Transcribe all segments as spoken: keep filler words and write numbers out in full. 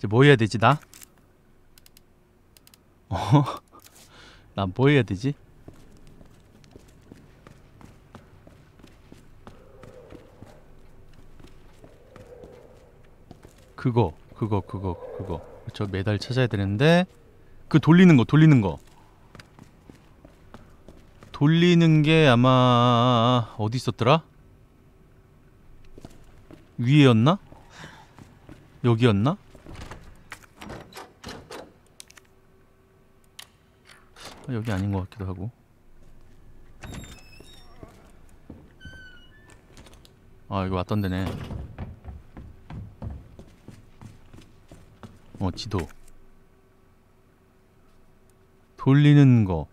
이제 뭐 해야 되지 나? 어? 나 뭐 해야 되지? 그거 그거 그거 그거 저 메달 찾아야 되는데 그 돌리는 거 돌리는 거 돌리는 게 아마 어디 있었더라? 위에였나? 여기였나? 여기 아닌 것 같기도 하고. 아 이거 왔던 데네. 어 지도 돌리는 거가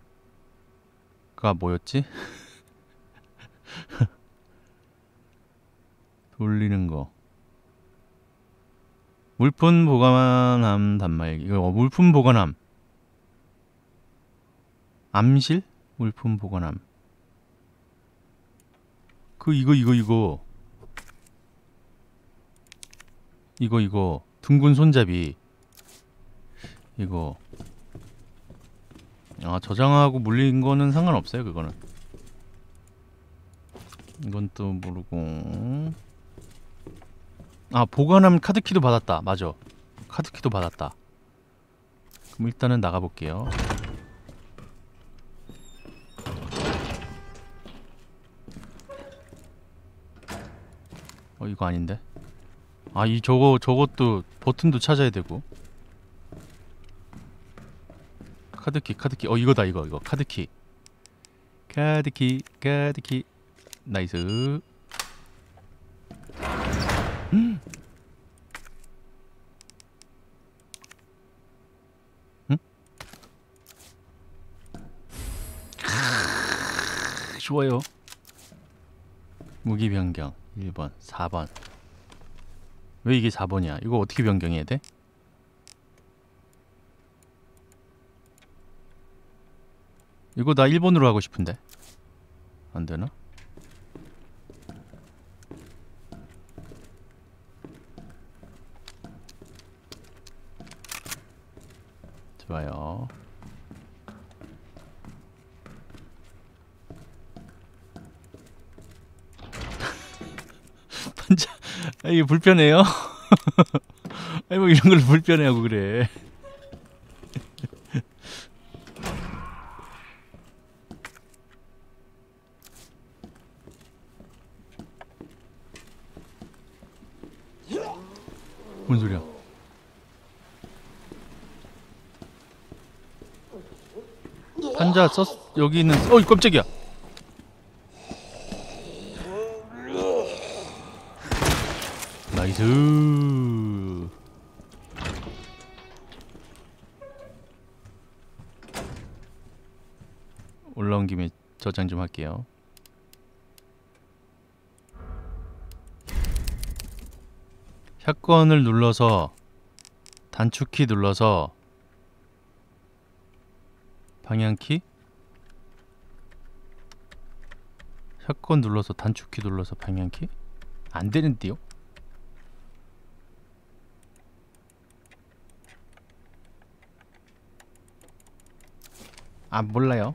뭐였지? 돌리는 거 물품 보관함 단말기 이거 물품 보관함 암실? 물품 보관함 그 이거 이거 이거 이거 이거 둥근 손잡이 이거 아 저장하고 물린 거는 상관없어요. 그거는 이건 또 모르고 아 보관함 카드키도 받았다. 맞아 카드키도 받았다. 그럼 일단은 나가볼게요. 어 이거 아닌데 아 이 저거 저것도 버튼도 찾아야 되고 카드키 카드키 어 이거다 이거 이거 카드키 카드키 카드키 나이스. 응? 응? 좋아요. 무기 변경 일 번 사 번 왜 이게 사 번이야? 이거 어떻게 변경해야 돼? 이거 나 일 번으로 하고 싶은데 안되나? 좋아요. 반장 아, 이게 불편해요? 아니 뭐 이런 걸 불편해하고 그래. 뭔 소리야? 환자 썼.. 여기 있는.. 어이 깜짝이야! 나이스. 올라온 김에 저장 좀 할게요. 샷건을 눌러서 단축키 눌러서 방향키? 샷건 눌러서 단축키 눌러서 방향키? 안 되는데요? 아 몰라요.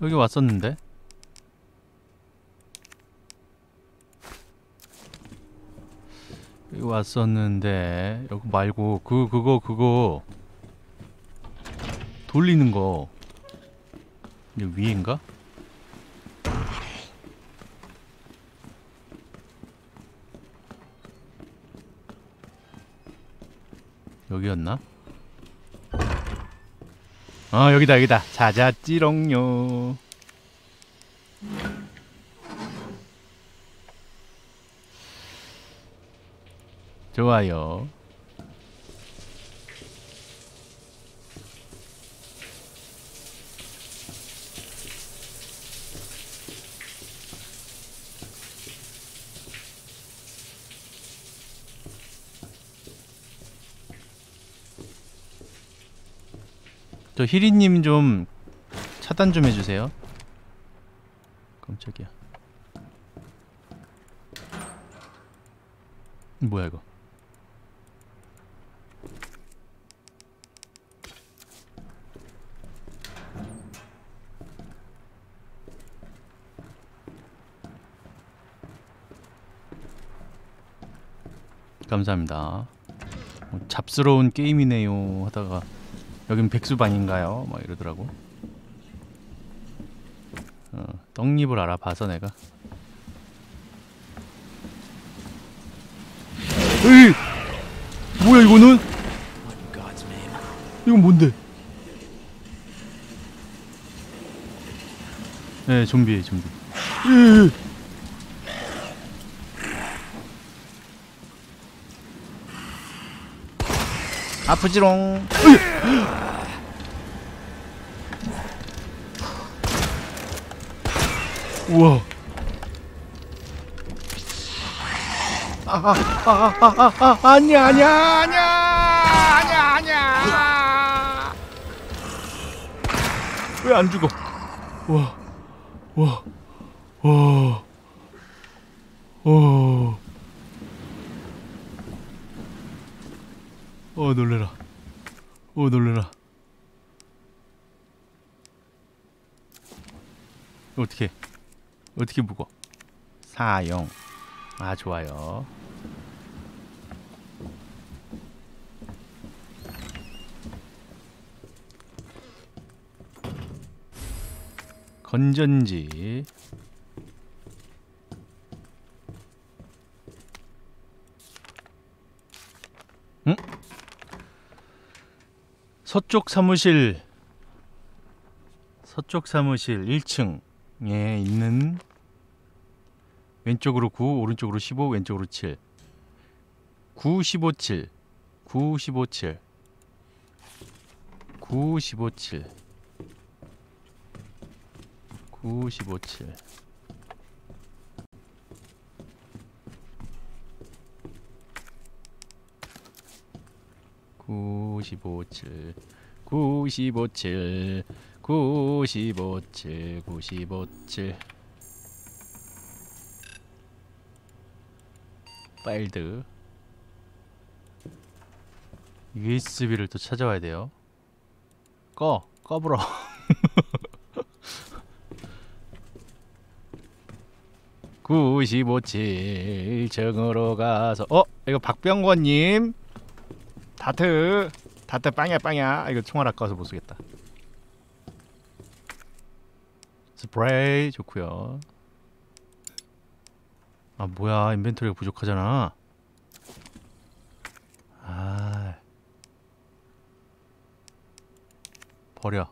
여기 왔었는데? 여기 왔었는데 여기 말고 그 그거 그거 돌리는 거 여기 위인가? 여기였나? 아 어, 여기다 여기다 자자찌롱요. 좋아요. 저 희리님 좀 차단 좀 해주세요. 깜짝이야. 뭐야 이거? 감사합니다. 뭐 잡스러운 게임이네요 하다가 여긴 백수반인가요? 막 이러더라고. 어, 떡잎을 알아봐서 내가. 에이! 뭐야 이거는? 이건 뭔데? 네, 좀비예요 좀비. 에이! 아프지롱. 우와. 아아아아아 아니야 아니야 아니야 아니야 아니야. 왜 안 죽어? 와. 와. 와. 오. 어 놀래라. 어 놀래라. 어떻게 어떻게 묶어? 사용. 아 좋아요. 건전지. 응? 서쪽 사무실 서쪽 사무실 일 층에 있는 왼쪽으로 구, 오른쪽으로 십오, 왼쪽으로 칠 구, 십오, 칠 구, 십오, 칠 구, 십오, 칠 구, 십오, 칠 구십오 칠 구십오 칠 구십오 칠 구십오 칠 파일드 유에스비를 또 찾아와야 돼요. 꺼! 꺼불어. 구십오 칠 일 층으로 가서 어? 이거 박병권님 다트! 다트 빵야 빵야! 이거 총알 아까워서 못쓰겠다. 스프레이 좋구요. 아 뭐야 인벤토리가 부족하잖아. 아 버려.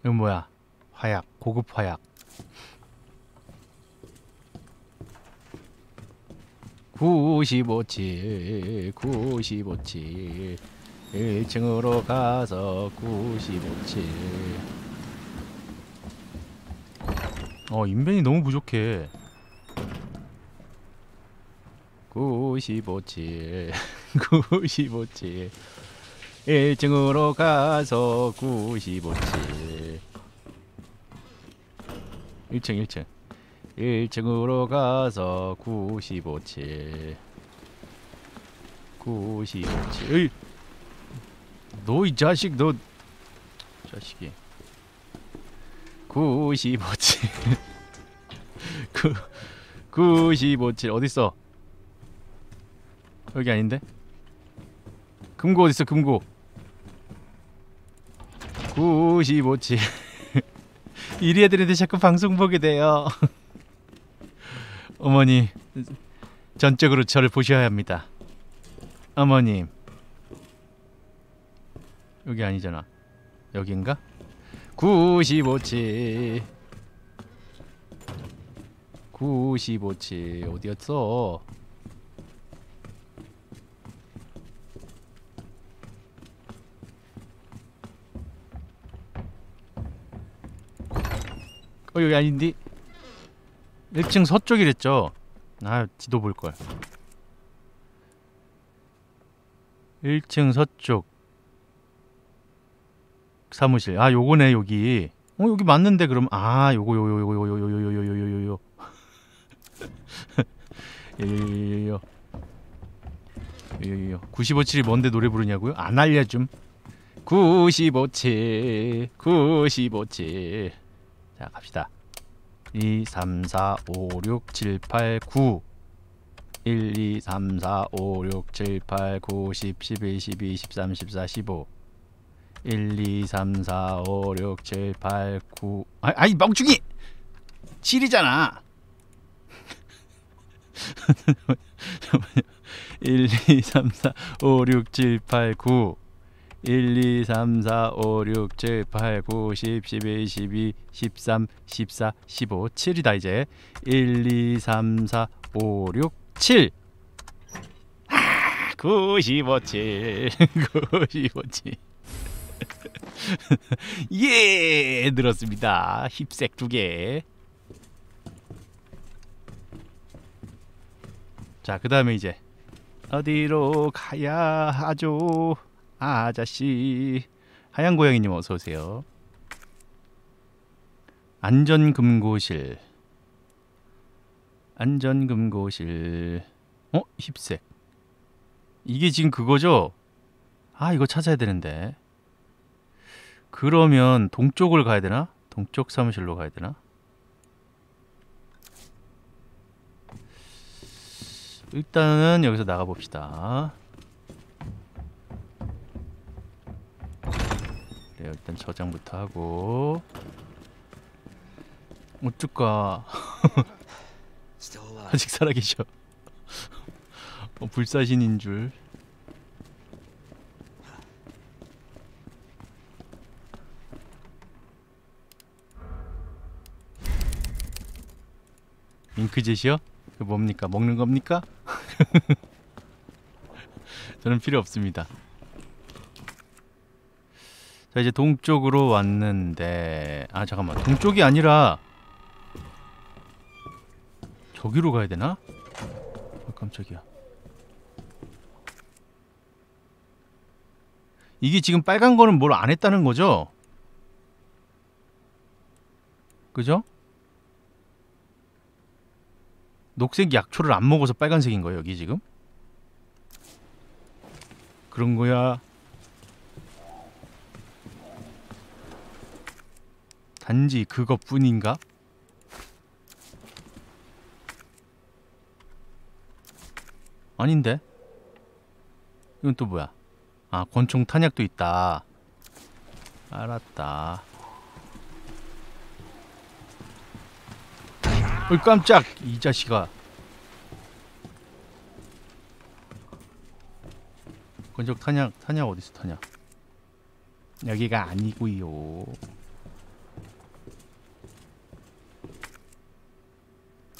이건 뭐야? 화약. 고급 화약. 구십오 칠 구십오 칠 일 층으로 가서 구십오 칠 어 인벤이 너무 부족해. 구십오 칠 구십오 칠 일 층으로 가서 구십오 칠 일 층 일 층 일 층으로 가서 구십오 칠 구십오 칠 으이! 너 이 자식 너 자식이 구십오 칠 구 구십오 칠 어딨어? 여기 아닌데? 금고 어딨어 금고? 구십오 칠 이리 애들한테 자꾸 방송 보게 돼요. 어머니 전적으로 저를 보셔야 합니다. 어머님 여기 아니잖아. 여긴가? 구십오 칠 구십오 칠 어디였어? 어 여기 아닌디? 일 층 서쪽이랬죠? 아 지도 볼걸. 일 층 서쪽 사무실. 아, 요거네, 여기. 어, 여기 맞는데, 그럼. 아, 요거, 요거, 요거, 요거, 요거, 요거, 요거, 요거, 요거. 요요요요요. 요요요. 구십오 칠이 뭔데 노래 부르냐고요? 안 알려줌. 구십오 칠, 구십오 칠. 자, 갑시다. 이, 삼, 사, 오, 육, 칠, 팔, 구. 일, 이, 삼, 사, 오, 육, 칠, 팔, 구, 십, 십일, 십이, 십삼, 십사, 십오. 일, 이, 삼, 사, 오, 육, 칠, 팔, 구. 아이, 아이, 멍충이! 칠이잖아! 일, 이, 삼, 사, 오, 육, 칠, 팔, 구. 일, 이, 삼, 사, 오, 육, 칠, 팔, 구, 십, 십일, 십이, 십삼, 십사, 십오. 칠이다, 이제. 일, 이, 삼, 사, 오, 육, 칠. 아, 구십오, 칠. 구십오, 칠. 예, 늘었습니다. 힙색 두 개. 자, 그 다음에 이제 어디로 가야 하죠? 아저씨. 하얀 고양이님 어서 오세요. 안전금고실. 안전금고실. 어? 힙색. 이게 지금 그거죠? 아, 이거 찾아야 되는데. 그러면 동쪽을 가야 되나? 동쪽 사무실로 가야 되나? 일단은 여기서 나가봅시다. 그래요, 일단 저장부터 하고. 어쩔까? 아직 살아계셔. 어, 불사신인 줄. 잉크젯이요? 그 뭡니까? 먹는 겁니까? 저는 필요 없습니다. 자, 이제 동쪽으로 왔는데, 아, 잠깐만, 동쪽이 아니라 저기로 가야 되나? 아, 깜짝이야. 이게 지금 빨간 거는 뭘 안 했다는 거죠? 그죠? 녹색 약초를 안 먹어서 빨간색인 거예요, 여기 지금? 그런 거야. 단지 그것뿐인가? 아닌데? 이건 또 뭐야? 아, 권총 탄약도 있다. 알았다. 어이, 깜짝! 이 자식아. 건적 탄약, 탄약 어딨어, 탄약. 여기가 아니구요.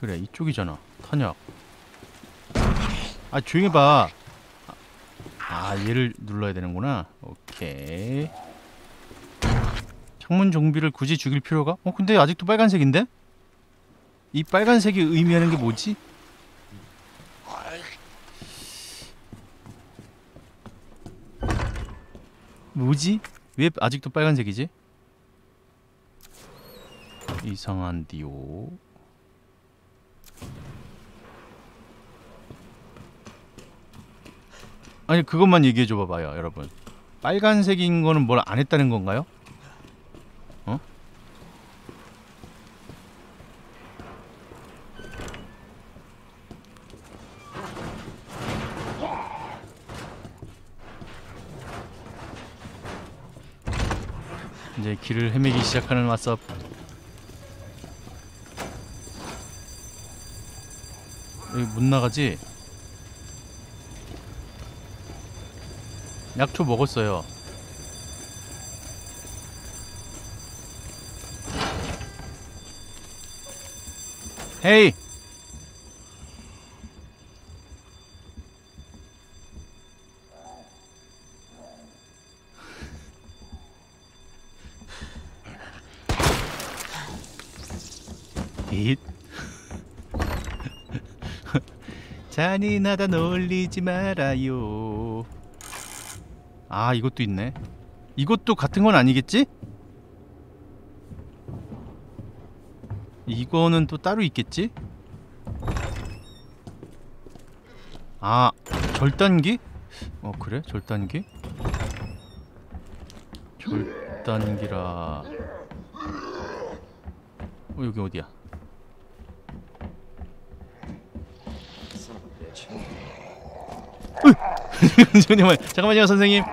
그래, 이쪽이잖아, 탄약. 아, 조용히 봐. 아, 얘를 눌러야 되는구나. 오케이. 창문 좀비를 굳이 죽일 필요가? 어, 근데 아직도 빨간색인데? 이 빨간색이 의미하는 게 뭐지? 뭐지? 왜 아직도 빨간색이지? 이상한디요. 아니, 그것만 얘기해줘 봐봐요, 여러분. 빨간색인 거는 뭘 안 했다는 건가요? 어? 이제 길을 헤매기 시작하는 왓섭. 여기 못 나가지? 약초 먹었어요. 헤이! 잔인하다 놀리지 말아요. 아, 이것도 있네. 이것도 같은 건 아니겠지? 이거는 또 따로 있겠지? 아, 절단기? 어, 그래? 절단기? 절단기라... 어, 여기 어디야? 잠깐만요, 잠깐만요, 선생님.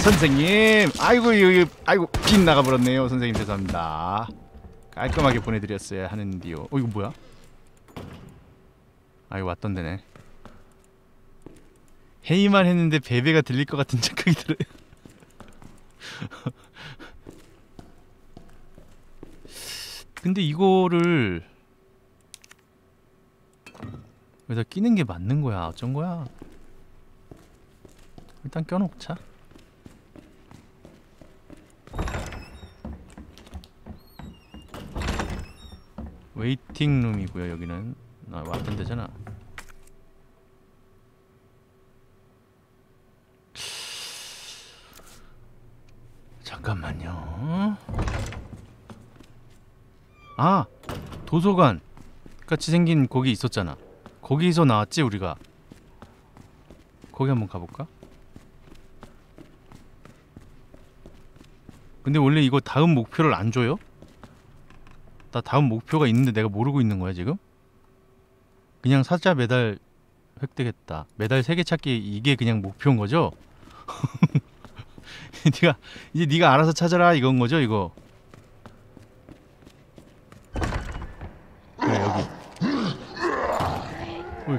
선생님, 아이고, 여기, 아이고, 핀 나가버렸네요. 선생님, 죄송합니다. 깔끔하게 보내드렸어야 하는데요. 어, 이거 뭐야? 아, 이거 왔던 데네. 회의만 했는데 베베가 들릴 것 같은 착각이 들어요. 근데 이거를 여기다 끼는 게 맞는 거야? 어쩐 거야? 일단 껴놓자. 웨이팅룸이고요, 여기는. 아, 왔던 데잖아. 잠깐만요. 아! 도서관! 같이 생긴 거기 있었잖아. 거기서 나왔지, 우리가. 거기 한번 가볼까? 근데 원래 이거 다음 목표를 안 줘요? 나 다음 목표가 있는데 내가 모르고 있는 거야, 지금? 그냥 사자 메달 획득했다. 메달 세 개 찾기, 이게 그냥 목표인 거죠? 네가 이제 네가 알아서 찾아라 이건 거죠, 이거. 그래, 여기. 어이,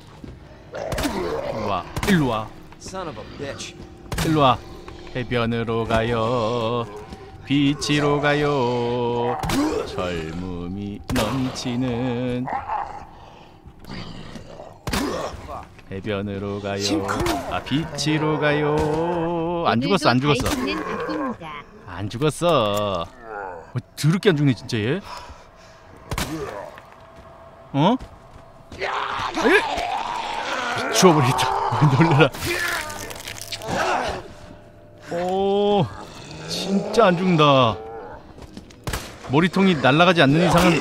일로와 일로와 일로와. 해변으로 가요, 비치로 가요, 젊음이 넘치는 해변으로 가요. 아, 비치로 가요. 안 죽었어, 안 죽었어. 안 죽었어. 어, 더럽게 안 죽네, 진짜 얘. 어? 에? 죽어버리겠다. 놀라라. 오, 진짜 안 죽는다. 머리통이 날아가지 않는 이상은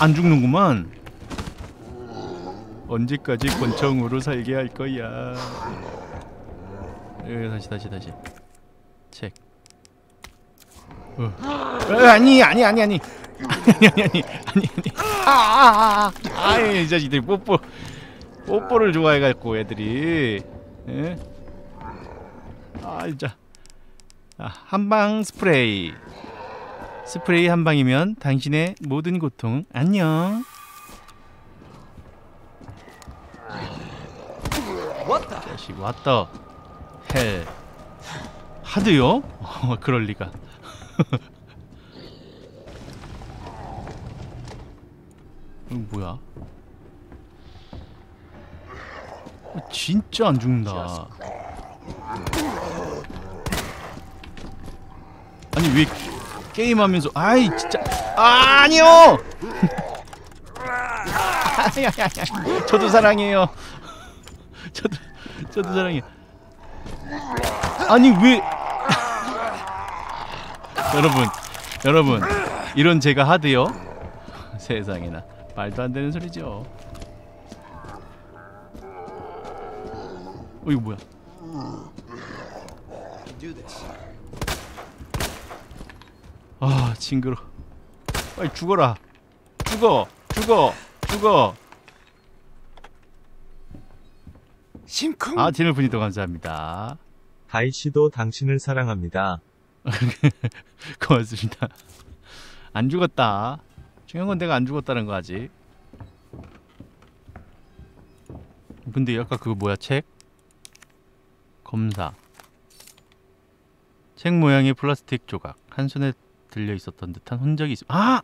안 죽는구만. 언제까지 권총으로 살게 할 거야? 에, 다시 다시 다시. 책. 어. 아니 아니 아니 아니. 아니 아니 아니 아니 아니. 아아아. 아이, 이 자식들이 뽀뽀 뽀뽀를 좋아해 갖고 애들이. 예? 아, 진짜. 아, 한방 스프레이. 스프레이 한 방이면 당신의 모든 고통 안녕. 다시 왔다. 헬 하드요? 어, 그럴 리가. 이거 뭐야? 진짜 안 죽는다. 아니, 왜 게임하면서? 아이, 진짜. 아, 아니요. 저도 사랑해요. 저도 저도 사랑해. 아니, 왜? 여러분, 여러분, 이런 제가 하드요? 세상에나, 말도 안 되는 소리죠. 어, 이거 뭐야? 아, 징그러. 빨리 죽어라. 죽어, 죽어, 죽어. 아, 팀을 분이도 감사합니다. 다이씨도 당신을 사랑합니다. 고맙습니다. 안 죽었다. 중요한 건 내가 안 죽었다는 거, 아직. 근데 아까 그거 뭐야, 책? 검사. 책 모양의 플라스틱 조각 한 손에 들려 있었던 듯한 흔적이 있음. 아!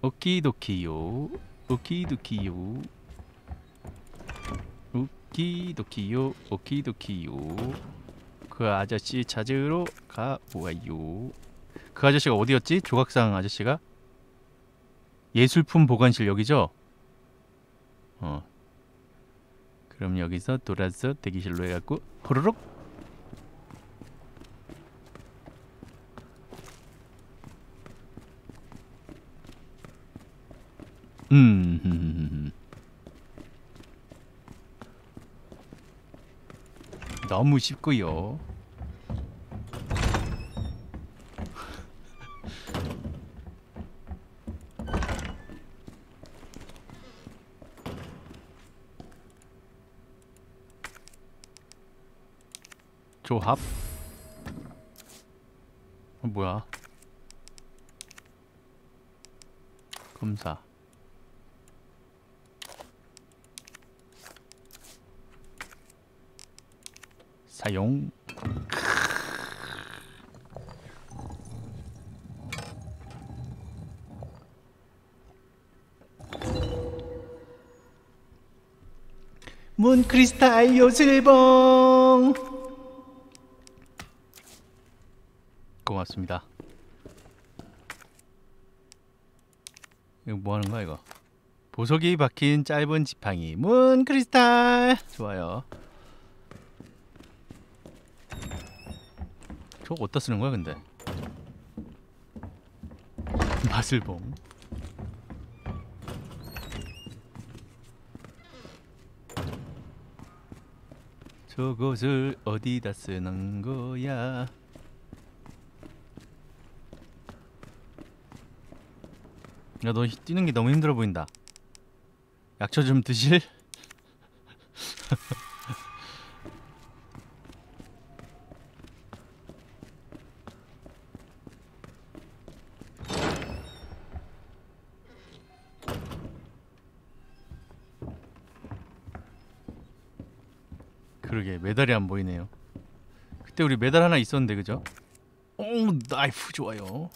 오키도키요. 오키도키요. 오키도키요. 오키도키요. 그 아저씨 찾으러 가보아요. 그 아저씨가 어디였지? 조각상 아저씨가? 예술품 보관실 여기죠? 어. 그럼 여기서 돌아서 대기실로 해갖고 호로록. 음. 너무 쉽고요. 조합? 어, 뭐야? 검사. 사용. 문 크리스탈 요술봉. 고맙습니다. 이거 뭐 하는 거야 이거? 보석이 박힌 짧은 지팡이. 문 크리스탈. 좋아요. 저거 어디다 쓰는 거야 근데? 마술봉. 저것을 어디다 쓰는 거야? 야, 너 뛰는 게 너무 힘들어 보인다. 약초 좀 드실? 그러게 메달이 안 보이네요. 그때 우리 메달 하나 있었는데 그죠? 오, 나이프 좋아요.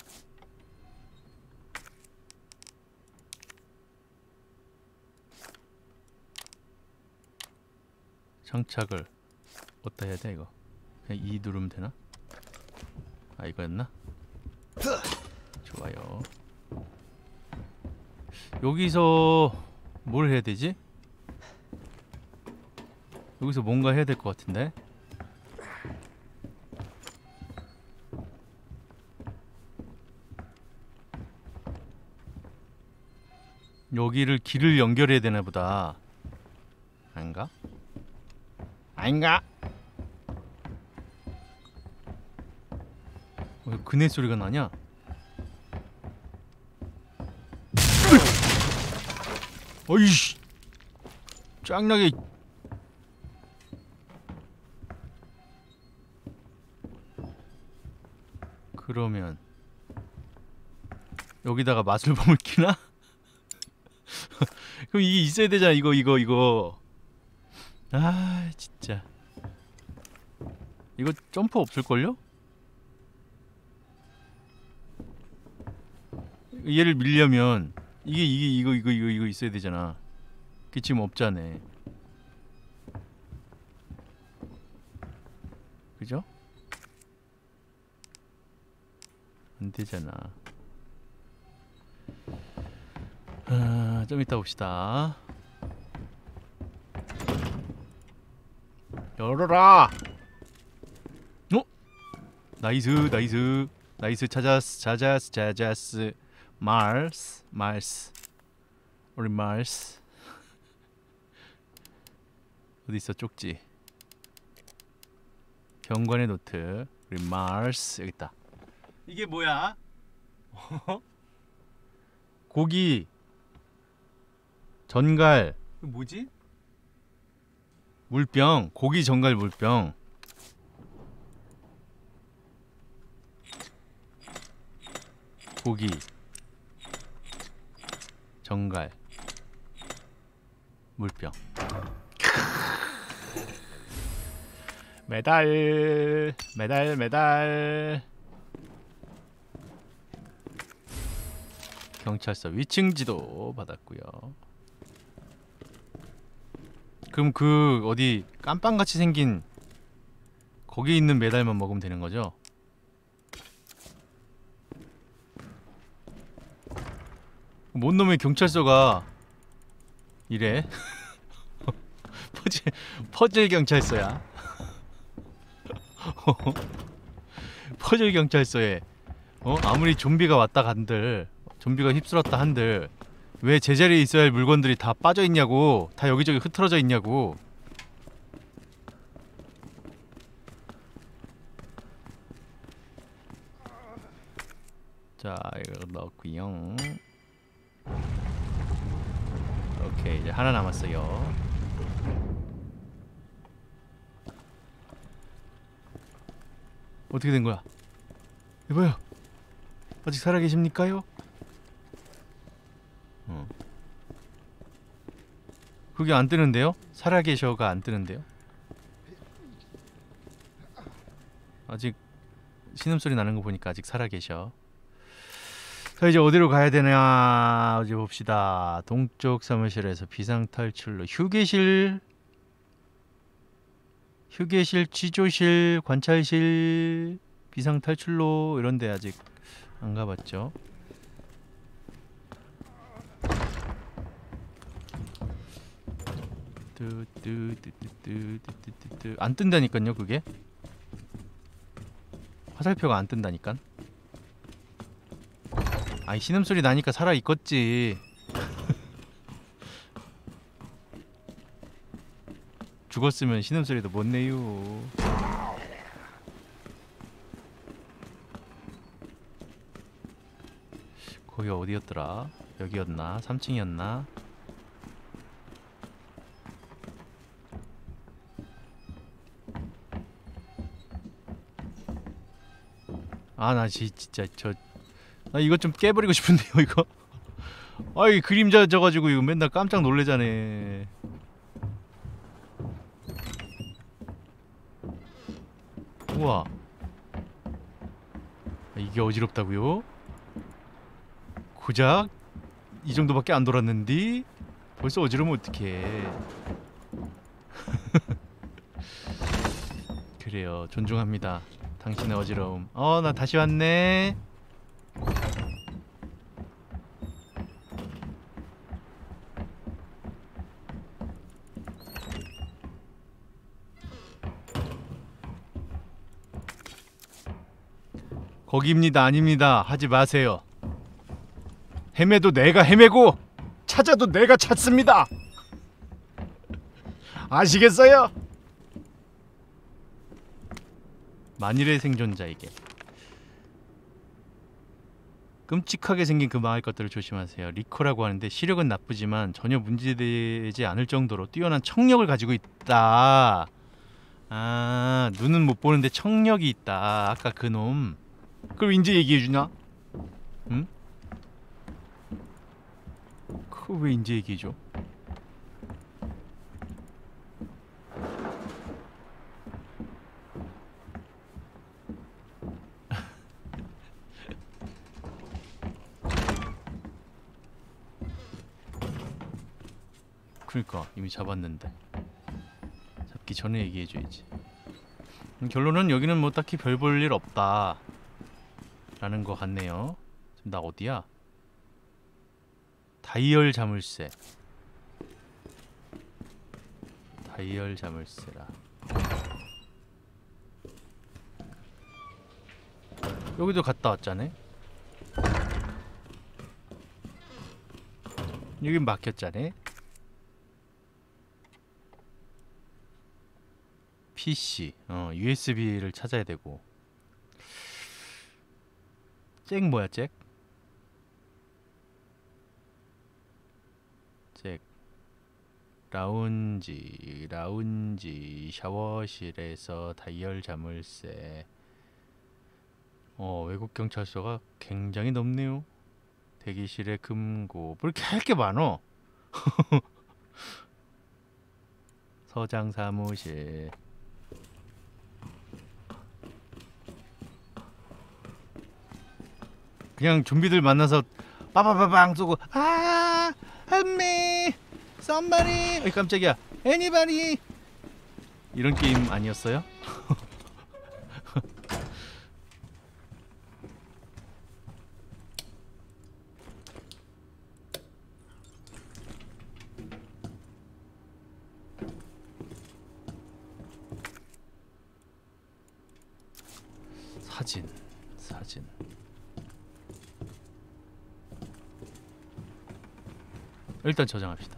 장착을 어디다 해야 돼 이거? 그냥 E 누르면 되나? 아 이거였나? 좋아요. 여기서 뭘 해야 되지? 여기서 뭔가 해야 될 것 같은데? 여기를 길을 연결해야 되나 보다. 아닌가? 아닌가? 왜 그네 소리가 나냐? 어이씨! 짱나게! 그러면 여기다가 마술봉을 끼나? 그럼 이게 있어야 되잖아. 이거 이거 이거. 아 진짜 이거 점프 없을걸요? 얘를 밀려면 이게 이게 이거 이거 이거 이거 있어야 되잖아. 그게 지금 없잖아. 그죠? 안 되잖아. 아, 좀 이따 봅시다. 열어라. 어? 나이스 나이스 나이스. 찾았어 찾았어 찾았어. 말스 말스. 우리 말스 어디 있어? 쪽지. 경관의 노트. 우리 말스 여기 있다. 이게 뭐야? 고기 전갈. 뭐지? 물병. 고기 전갈 물병. 고기 전갈 물병. 메달 메달 메달. 경찰서 위층 지도 받았고요. 그럼 그 어디 깜빵같이 생긴 거기에 있는 메달만 먹으면 되는 거죠? 뭔 놈의 경찰서가 이래? 퍼즐, 퍼즐 경찰서야. 퍼즐 경찰서에 어? 아무리 좀비가 왔다 간들, 좀비가 휩쓸었다 한들 왜 제자리에 있어야 할 물건들이 다 빠져있냐고, 다 여기저기 흐트러져 있냐고. 자, 이거 넣었구요. 오케이, 이제 하나 남았어요. 어떻게 된거야? 여보요, 아직 살아계십니까요? 어. 그게 안 뜨는데요? 살아계셔가 안 뜨는데요? 아직 신음소리 나는 거 보니까 아직 살아계셔. 자, 이제 어디로 가야 되냐, 어디 봅시다. 동쪽 사무실에서 비상탈출로 휴게실, 휴게실, 취조실, 관찰실, 비상탈출로. 이런데 아직 안 가봤죠. 뚜뚜뚜뚜뚜뚜뚜뚜. 안 뜬다니깐요, 그게. 화살표가 안 뜬다니깐. 아니, 신음소리 나니까 살아있겠지. 죽었으면 신음소리도 못 내요. 거기 어디였더라? 여기였나? 삼 층이었나? 아, 나 진짜 저... 나 이거 좀 깨버리고 싶은데요, 이거? 아이, 그림자 져가지고 이거 맨날 깜짝 놀래자네. 우와, 이게 어지럽다고요? 고작 이 정도밖에 안 돌았는데 벌써 어지러우면 어떡해. 그래요, 존중합니다 당신의 어지러움. 어, 나 다시 왔네. 거기입니다, 아닙니다 하지 마세요. 헤매도 내가 헤매고 찾아도 내가 찾습니다. 아시겠어요? 만일의 생존자에게. 끔찍하게 생긴 그 망할 것들을 조심하세요. 리코라고 하는데 시력은 나쁘지만 전혀 문제되지 않을 정도로 뛰어난 청력을 가지고 있다. 아, 눈은 못 보는데 청력이 있다. 아까 그놈. 그럼 이제 얘기해주냐? 응? 그거 왜 이제 얘기해줘? 그러니까 이미 잡았는데 잡기 전에 얘기해줘야지. 결론은 여기는 뭐 딱히 별 볼 일 없다 라는 것 같네요. 지금 나 어디야? 다이얼 자물쇠. 다이얼 자물쇠라. 여기도 갔다 왔잖아. 여긴 막혔잖아. 피씨, 어, 유에스비를 찾아야 되고. 잭 뭐야, 잭? 잭 라운지, 라운지 샤워실에서 다이얼 자물쇠. 어, 외국 경찰서가 굉장히 넓네요. 대기실에 금고. 뭐 이렇게 할 게 많어. 서장 사무실, 그냥 좀비들 만나서 빠바바방 쏘고 아 help me somebody 어이 깜짝이야 anybody 이런 게임 아니었어요? 사진 사진 일단 저장합시다.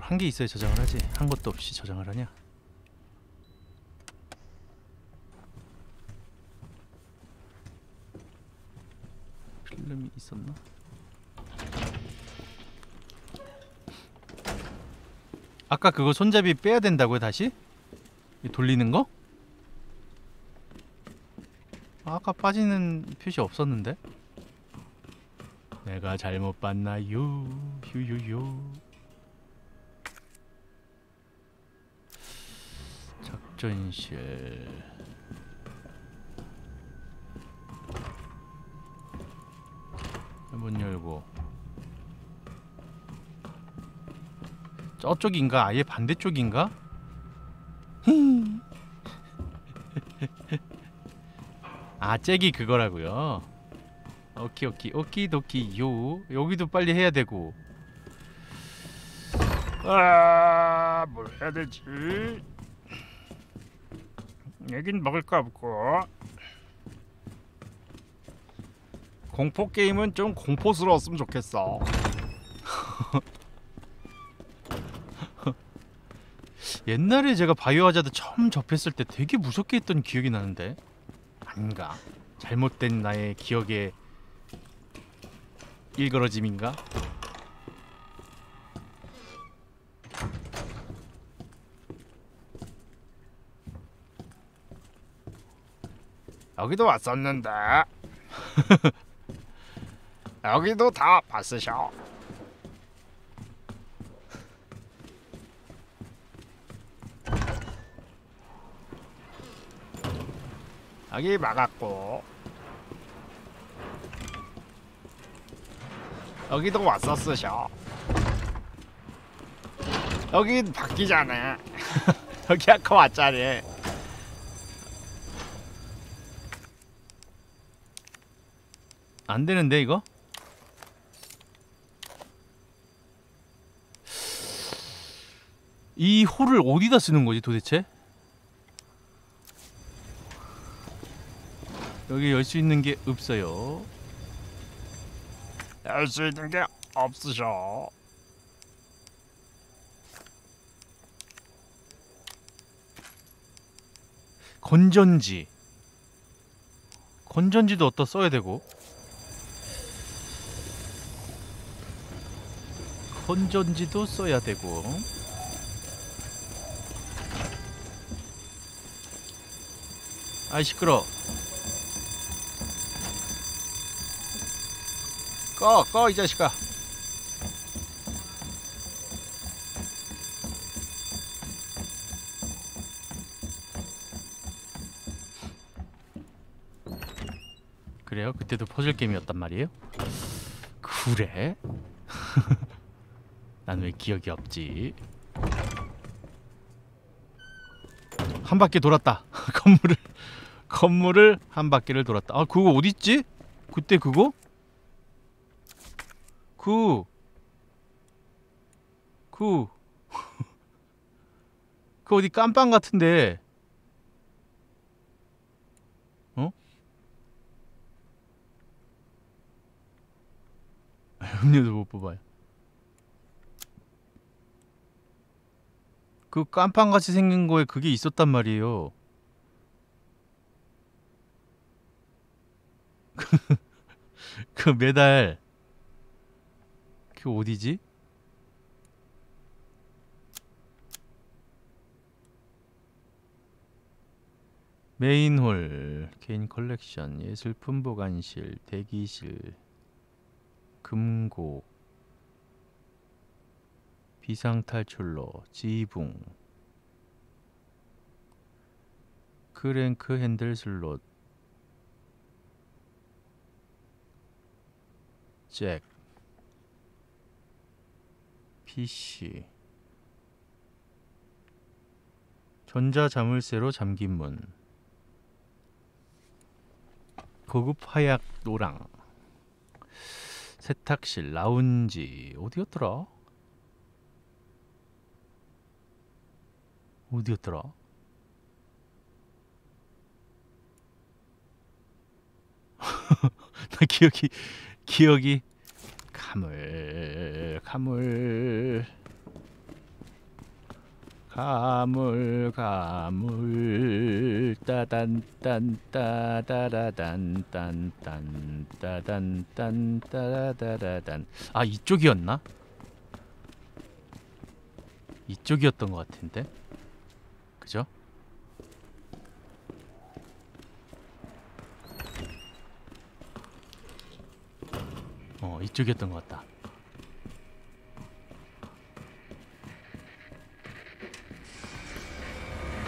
한 개 있어야 저장을 하지. 한 것도 없이 저장을 하냐? 필름이 있었나? 아까 그거 손잡이 빼야 된다고요, 다시? 돌리는 거? 아까 빠지는 표시 없었는데? 내가 잘못 봤나요? 휴유유 작전실 문 열고 저쪽인가? 아예 반대쪽인가? 아 잭이 그거라고요? 오키 오키 오키 도키 요 여기도 빨리 해야 되고 아 뭘 해야 되지? 여긴 먹을 거 없고 공포 게임은 좀 공포스러웠으면 좋겠어. 옛날에 제가 바이오하자드 처음 접했을 때 되게 무섭게 했던 기억이 나는데 아닌가? 잘못된 나의 기억에 일그러짐인가? 여기도 왔었는데 여기도 다 봤으셔. 여기 막았고 여기도 왔었으셔. 여기 바뀌잖아. 여기 아까 왔잖아. 안 되는데 이거? 이 홀을 어디다 쓰는 거지 도대체? 여기 열 수 있는 게 없어요. 열 수 있는 게 없으셔. 건전지. 건전지도 어디다 써야 되고? 건전지도 써야 되고. 아이 시끄러. 꺼! 꺼! 이 자식아! 그래요? 그때도 퍼즐 게임이었단 말이에요? 그래? 난 왜 기억이 없지? 한 바퀴 돌았다! 건물을! 건물을 한 바퀴를 돌았다. 아 그거 어딨지? 그때 그거? 구, 구, 그 어디 깜빵 같은데, 어? 음료도 못 뽑아요. 그 깜빵 같이 생긴 거에 그게 있었단 말이에요. 그, 그 매달. 그 어디지? 메인홀, 개인 컬렉션, 예술품 보관실, 대기실, 금고, 비상탈출로, 지붕, 크랭크 핸들 슬롯, 잭, 피씨, 전자자물쇠로 잠긴 문, 고급 화약 노랑, 세탁실, 라운지, 어디였더라? 어디였더라? 나 기억이 기억이 가물 가물 가물 가물 따단 딴 따다라단 딴 딴 따단 딴 따다라단. 아, 이쪽이었나? 이쪽이었던 것 같은데. 그죠? 어, 이쪽이었던 것 같다.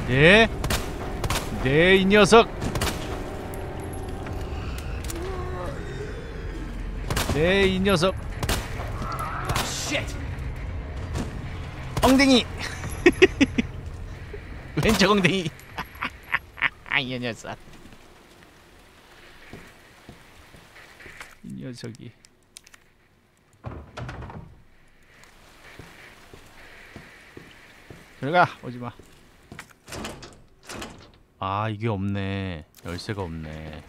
네, 네, 이 녀석. 네, 이 녀석. 엉덩이. 왼쪽 엉덩이. 이 녀석. 이 녀석이. 들어가, 오지마. 아, 이게 없네. 열쇠가 없네.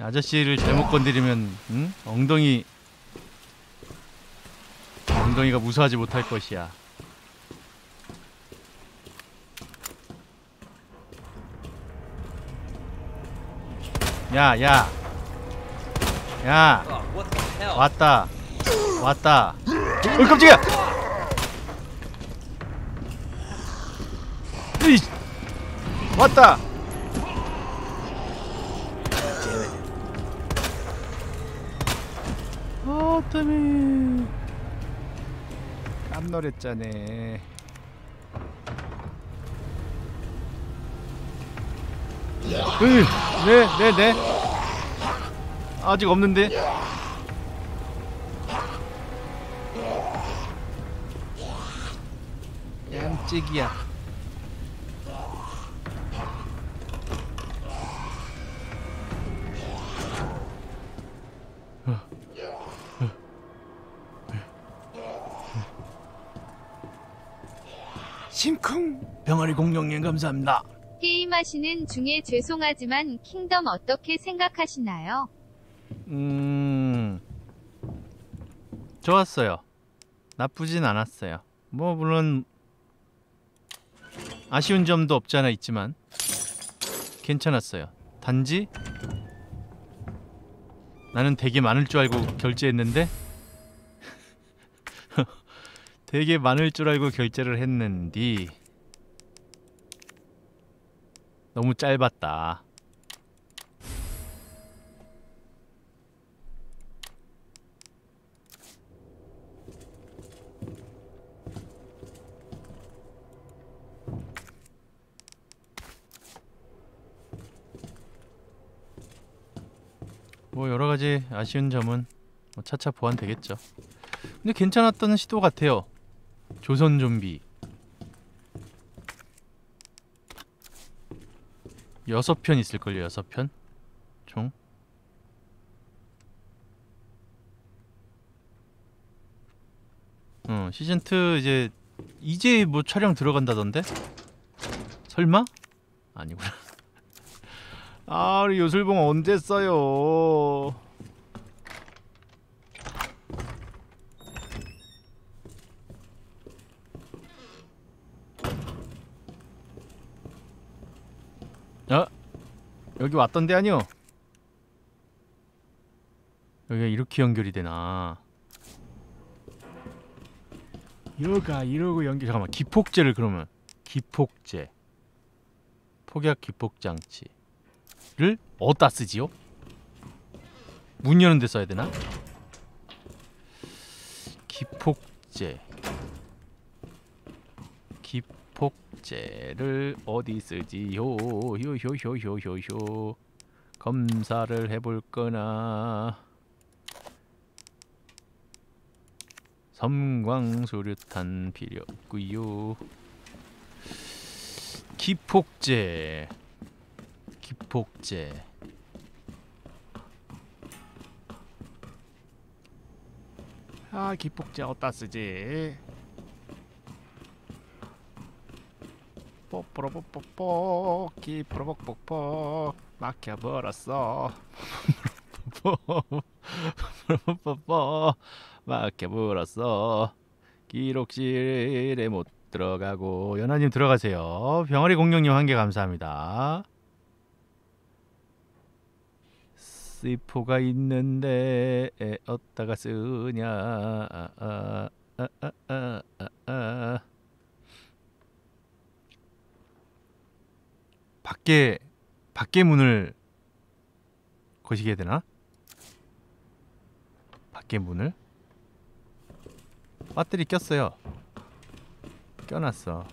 아저씨를 잘못 건드리면, 응? 엉덩이 엉덩이가 무사하지 못할 것이야. 야, 야, 야, 왔다, 왔다. 어, 깜짝이야! 으이, 왔다. 아, 때문에 깜놀했잖아. 으이, 네, 네, 네. 아직 없는데. 깜찍이야. 심쿵 병아리 공룡님 감사합니다. 게임하시는 중에 죄송하지만 킹덤 어떻게 생각하시나요? 음, 좋았어요. 나쁘진 않았어요. 뭐 물론 아쉬운 점도 없지 않아 있지만 괜찮았어요. 단지 나는 되게 많을 줄 알고 결제했는데 되게 많을 줄 알고 결제를 했는데 너무 짧았다. 뭐 여러가지 아쉬운 점은 뭐 차차 보완되겠죠. 근데 괜찮았던 시도 같아요. 조선 좀비 여섯 편 있을걸요. 여섯 편? 총? 어, 시즌투 이제 이제 뭐 촬영 들어간다던데? 설마? 아니구나. 아, 우리 요술봉 언제 써요? 어? 여기 왔던데 아니요? 여기가 이렇게 연결이 되나? 여가 이러고 연결. 잠깐만, 기폭제를 그러면 기폭제 폭약 기폭장치. 를 어디다 쓰지요? 문 여는 데 써야 되나? 기폭제 기폭제를 어디 쓰지요? 요요요요요요. 검사를 해볼거나 섬광수류탄 필요 없구요. 기폭제, 기폭제. 아, 기폭제 어디다 쓰지? 뽀뽀로뽀뽀뽀, 기프로뽀뽀뽀, 막혀버렸어. 뽀뽀뽀뽀, 막혀버렸어. 기록실에 못 들어가고. 연하님 들어가세요. 병아리 공룡님 한 개 감사합니다. 씨포가 있는데 어디다가 쓰냐? 아, 아, 아, 아, 아, 아. 밖에 밖에 문을 거시게 되나? 밖에 문을? 배터리 꼈어요. 껴놨어.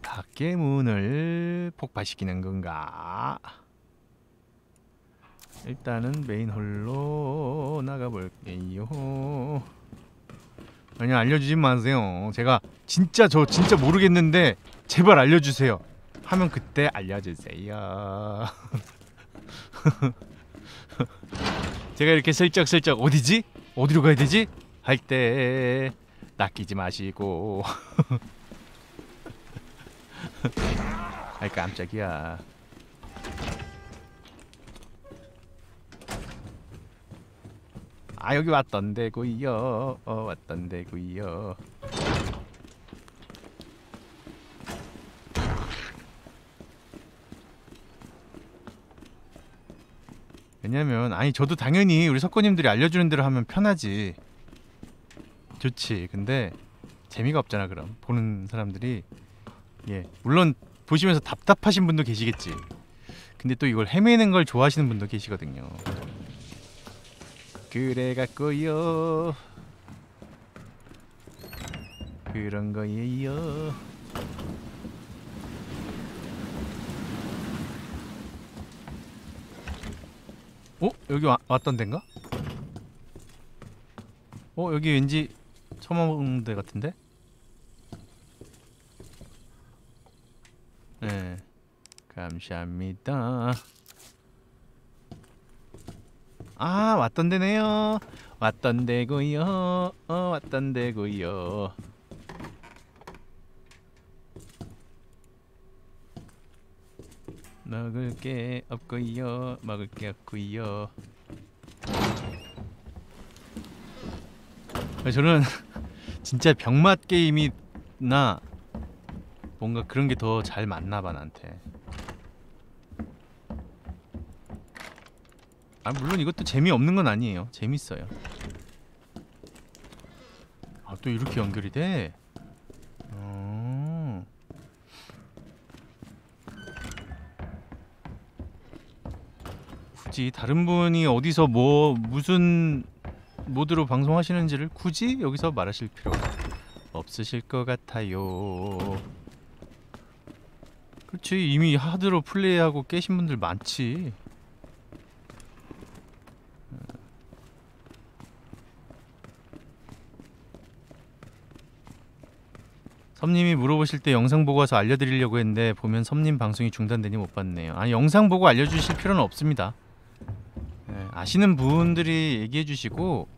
밖에 문을 폭파시키는 건가? 일단은 메인홀로 나가볼게요. 아니, 알려주지 마세요. 제가 진짜 저 진짜 모르겠는데 제발 알려주세요 하면 그때 알려주세요. 제가 이렇게 슬쩍슬쩍 어디지? 어디로 가야 되지? 할 때 낚이지 마시고. 아이 깜짝이야. 아, 여기 왔던데구요. 어, 왔던데구요. 왜냐면 아니 저도 당연히 우리 석고님들이 알려주는 대로 하면 편하지, 좋지. 근데 재미가 없잖아. 그럼 보는 사람들이, 예, 물론 보시면서 답답하신 분도 계시겠지. 근데 또 이걸 헤매는 걸 좋아하시는 분도 계시거든요. 그래갖고요, 그런 거예요. 어? 여기 와, 왔던 데인가? 어? 여기 왠지 처먹은 데 같은데? 네, 감사합니다. 아, 왔던 데네요. 왔던 데고요. 어, 왔던 데고요. 먹을 게 없고요. 먹을 게 없고요. 저는 진짜 병맛 게임이나 뭔가 그런 게 더 잘 맞나 봐, 나한테. 아, 물론 이것도 재미없는 건 아니에요. 재밌어요. 아, 또 이렇게 연결이 돼? 굳이 다른 분이 어디서 뭐 무슨 모드로 방송하시는지를 굳이 여기서 말하실 필요 없으실 것 같아요. 그렇지, 이미 하드로 플레이하고 깨신 분들 많지. 섬님이 물어보실 때 영상 보고 와서 알려드리려고 했는데 보면 섬님 방송이 중단되니 못 봤네요. 아니, 영상 보고 알려주실 필요는 없습니다. 아시는 분들이 얘기해주시고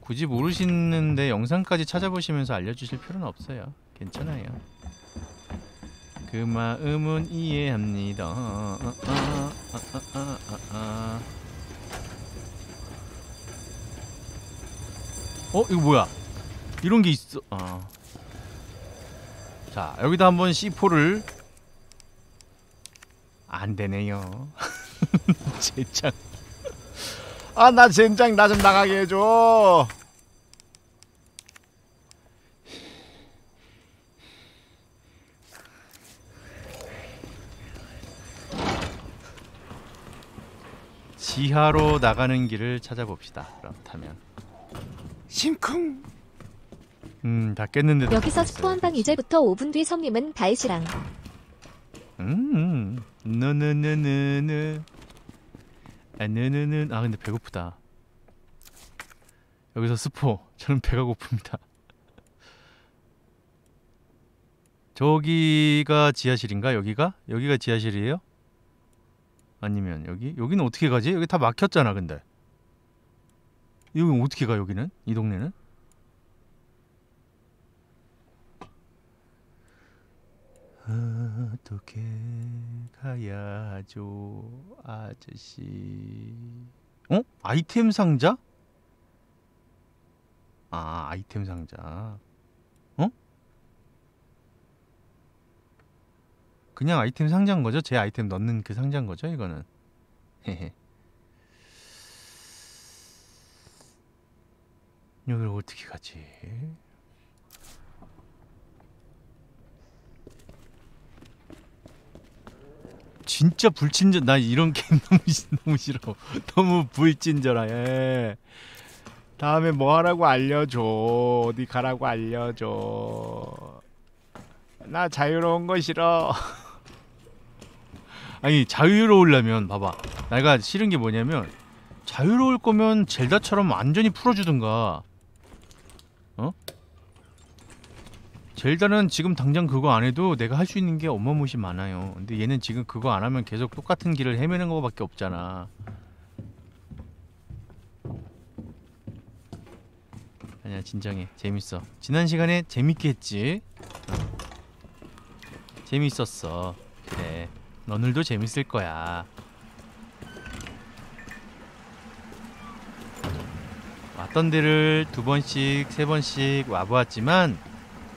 굳이 모르시는데 영상까지 찾아보시면서 알려주실 필요는 없어요. 괜찮아요. 그 마음은 이해합니다. 아, 아, 아, 아, 아, 아. 어? 이거 뭐야? 이런 게 있어. 아. 자, 여기다 한번 씨포를. 안 되네요. 젠장. 아, 나 젠장, 나 좀 나가게 해줘. 지하로 나가는 길을 찾아봅시다. 그렇다면 심쿵. 음, 다 깼는데도. 여기서 스포한방 이절부터 오 분 뒤 섬님은 다이시랑. 음, 너너너너너. 아, 너너너. 아, 근데 배고프다. 여기서 스포. 저는 배가 고픕니다. 저기가 지하실인가? 여기가? 여기가 지하실이에요? 아니면 여기? 여기는 어떻게 가지? 여기 다 막혔잖아, 근데. 여긴 어떻게 가, 여기는? 이 동네는? 어떻게 가야죠, 아저씨. 어? 아이템 상자? 아, 아이템 상자. 어? 그냥 아이템 상자인 거죠? 제 아이템 넣는 그 상자인 거죠, 이거는? 헤헤. 여기를 어떻게 가지? 진짜 불친절. 나 이런 게임 너무, 너무 싫어. 너무 불친절해. 다음에 뭐 하라고 알려줘. 어디 가라고 알려줘. 나 자유로운 거 싫어. 아니, 자유로우려면 봐봐. 내가 싫은 게 뭐냐면, 자유로울 거면 젤다처럼 완전히 풀어주든가. 어? 젤다는 지금 당장 그거 안 해도 내가 할 수 있는 게 어마무시 많아요. 근데 얘는 지금 그거 안 하면 계속 똑같은 길을 헤매는 거밖에 없잖아. 아니야, 진정해. 재밌어. 지난 시간에 재밌게 했지? 재밌었어. 그래. 오늘도 재밌을 거야. 왔던 데를 두 번씩, 세 번씩 와보았지만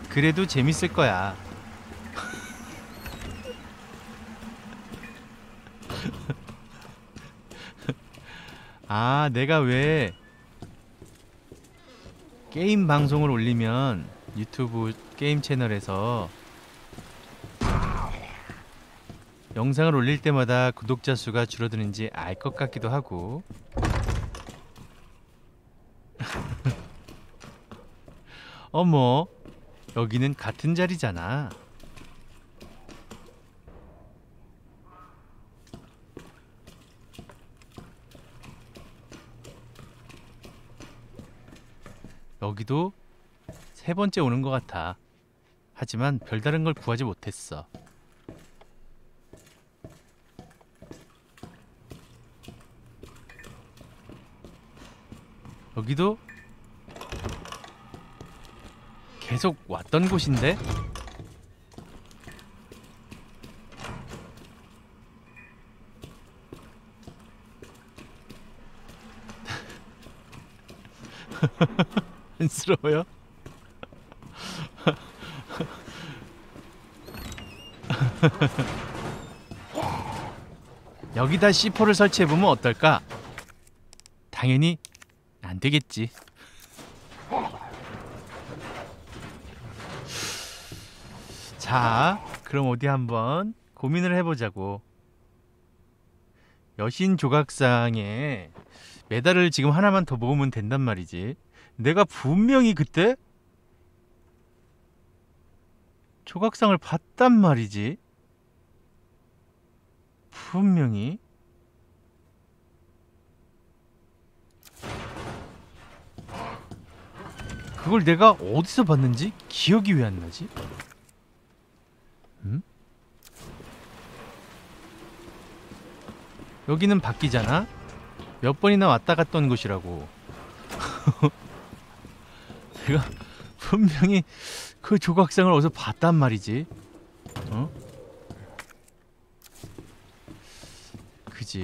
그래도 재밌을 거야. 아, 내가 왜 게임 방송을 올리면 유튜브 게임 채널에서 영상을 올릴 때마다 구독자 수가 줄어드는지 알 것 같기도 하고. 어머, 여기는 같은 자리잖아. 여기도 세 번째 오는 것 같아. 하지만 별다른 걸 구하지 못했어. 여기도 계속 왔던 곳인데? 안쓰러워요? 여기다 씨포를 설치해보면 어떨까? 당연히 안되겠지. 자, 그럼 어디 한번 고민을 해보자고. 여신 조각상에 메달을 지금 하나만 더 모으면 된단 말이지. 내가 분명히 그때 조각상을 봤단 말이지. 분명히. 그걸 내가 어디서 봤는지 기억이 왜 안 나지? 음? 여기는 바뀌잖아? 몇 번이나 왔다 갔다 온 곳이라고. 내가 분명히 그 조각상을 어디서 봤단 말이지. 어? 그지.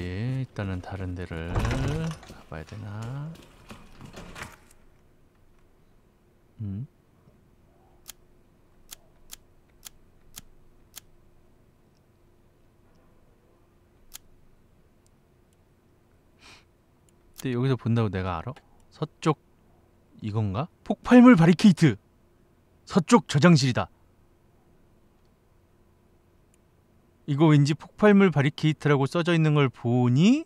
일단은 다른 데를 가봐야 되나? 음? 근데 여기서 본다고 내가 알아? 서쪽 이건가? 폭발물 바리케이트! 서쪽 저장실이다! 이거 왠지 폭발물 바리케이트라고 써져 있는 걸 보니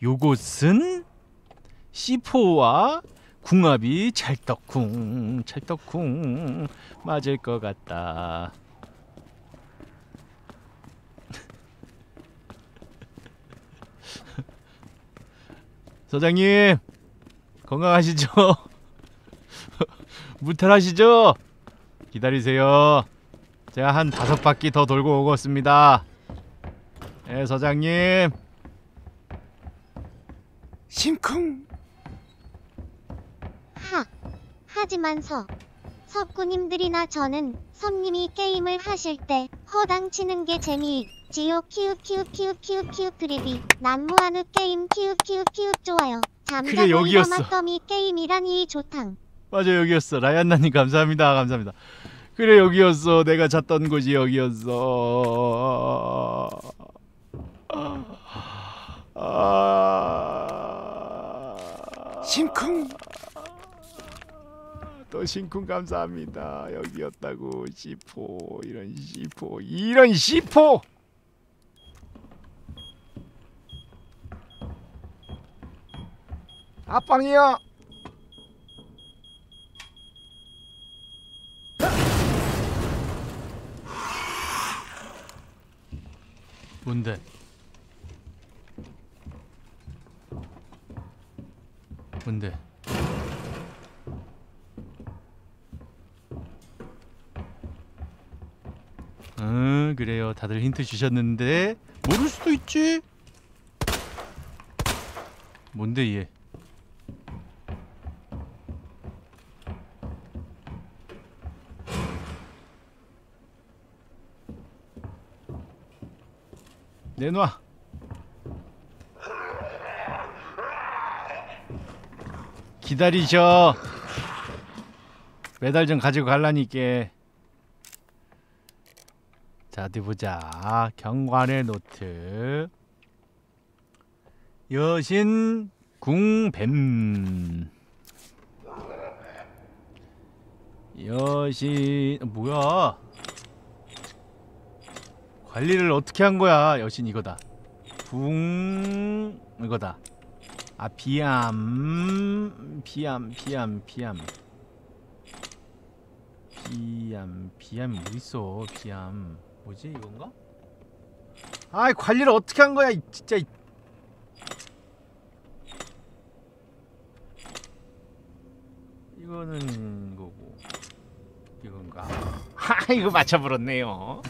요것은 씨포와 궁합이 찰떡궁 찰떡궁 맞을 것 같다. 사장님 건강하시죠? 무탈하시죠? 기다리세요. 제가 한 다섯 바퀴 더 돌고 오겠습니다. 예, 사장님. 심쿵. 하, 하지만서 섭구님들이나 저는 섭님이 게임을 하실 때 허당치는 게 재미있지요. 키우 키우 키우 키우 키우 그래비 난무하는 게임 키우 키우 키우 좋아요. 잠자고 일어나 떠미 게임이라니 좋당. 맞아 여기였어. 라이언나님 감사합니다. 감사합니다. 그래 여기였어. 내가 잤던 곳이 여기였어. 아... 심쿵. 또 심쿵 감사합니다. 여기였다고. 시포 이런 시포 이런 시포. 아빵이야. 뭔데? 뭔데? 음, 그래요. 다들 힌트 주셨는데 모를 수도 있지? 뭔데 얘? 내놔. 기다리셔. 메달 좀 가지고 갈라니까. 자 어디 보자. 경관의 노트. 여신 궁뱀. 여신 뭐야? 관리를 어떻게 한 거야? 여신 이거다. 붕 이거다. 아 비암 비암 비암 비암 비암 비암 뭐 있어? 비암 뭐지 이건가? 아이 관리를 어떻게 한 거야? 이, 진짜 이. 이거는 거고 이건가? 하 이거 맞춰버렸네요.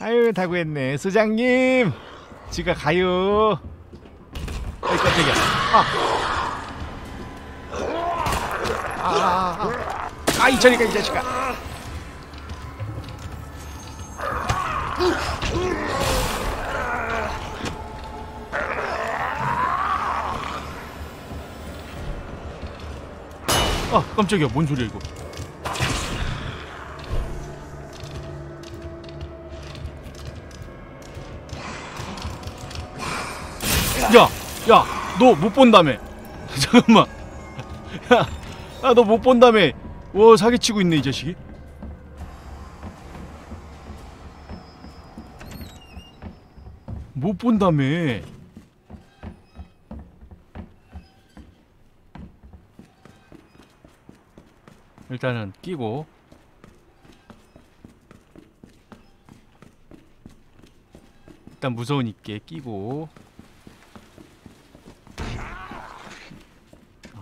아유 다구했네. 소장님 지가 가요. 어이 깜짝이야. 아. 아. 아 이 자식아 이 자식아. 아 깜짝이야. 뭔 소리야 이거. 야! 야! 너 못 본다며! 잠깐만! 야! 야 너 못 본다며! 와 사기치고 있네 이 자식이? 못 본다며! 일단은 끼고 일단 무서우니까 끼고.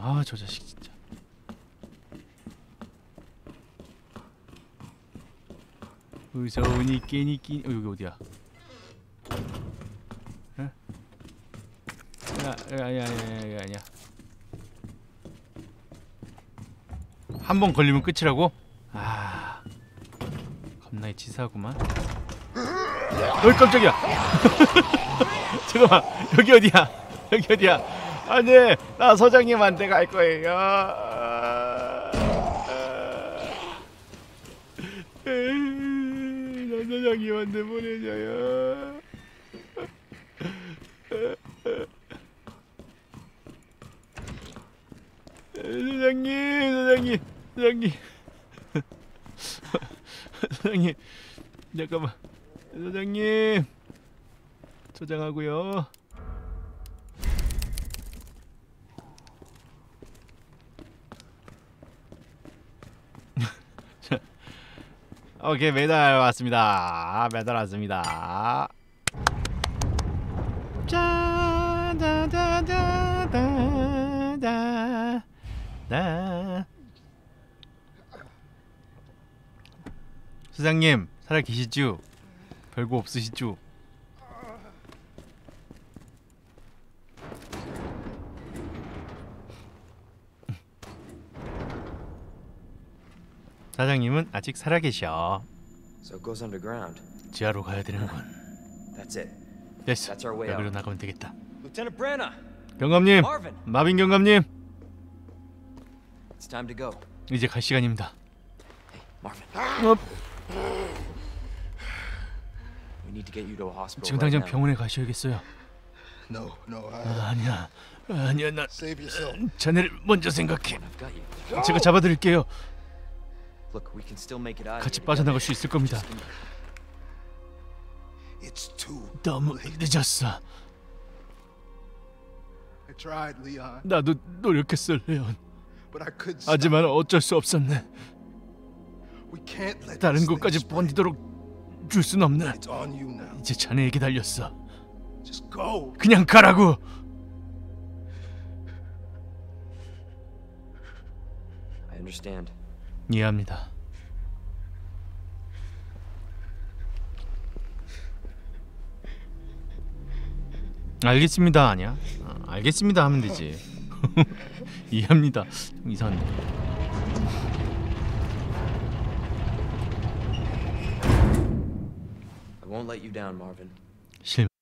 아, 저 자식 진짜. 무서우니 끼니 끼니. 어, 여기 어디야? 응? 야, 야, 야, 야, 야, 야. 한 번 걸리면 끝이라고? 아, 겁나게 치사하구만. 어이 깜짝이야. 잠깐만, 여기 어디야? 여기 어디야? 아니, 나 서장님한테 갈 거예요. 나 서장님한테 보내줘요. 서장님, 서장님, 서장님, 서장님, 잠깐만, 서장님, 초장하고요. 오케이, 메달 왔습니다. 메달 왔습니다. 짜다다다다다. 수장님, 살아 계시죠? 별거 없으시죠? 사장님은 아직 살아계셔. 지하로 가야 되는군. 됐어. 여기로 나가면 되겠다. 경감님, 마빈 경감님, 이제 갈 시간입니다. 어. 지금 당장 병원에 가셔야겠어요. 아, 아니야, 아니야, 나 자네를 먼저 생각해. 제가 잡아드릴게요. 같이 빠져나갈 수 있을 겁니다. 너무 늦었어. 나도 노력했어, 레온. 하지만 어쩔 수 없었네. 다른 곳까지 번지도록 줄 순 없네. 이제 자네에게 달렸어. 그냥 가라고. 이해합니다. 알겠습니다. 아니야. 아, 알겠습니다 하면 되지. 이해합니다. 좀 이상한데. 실망.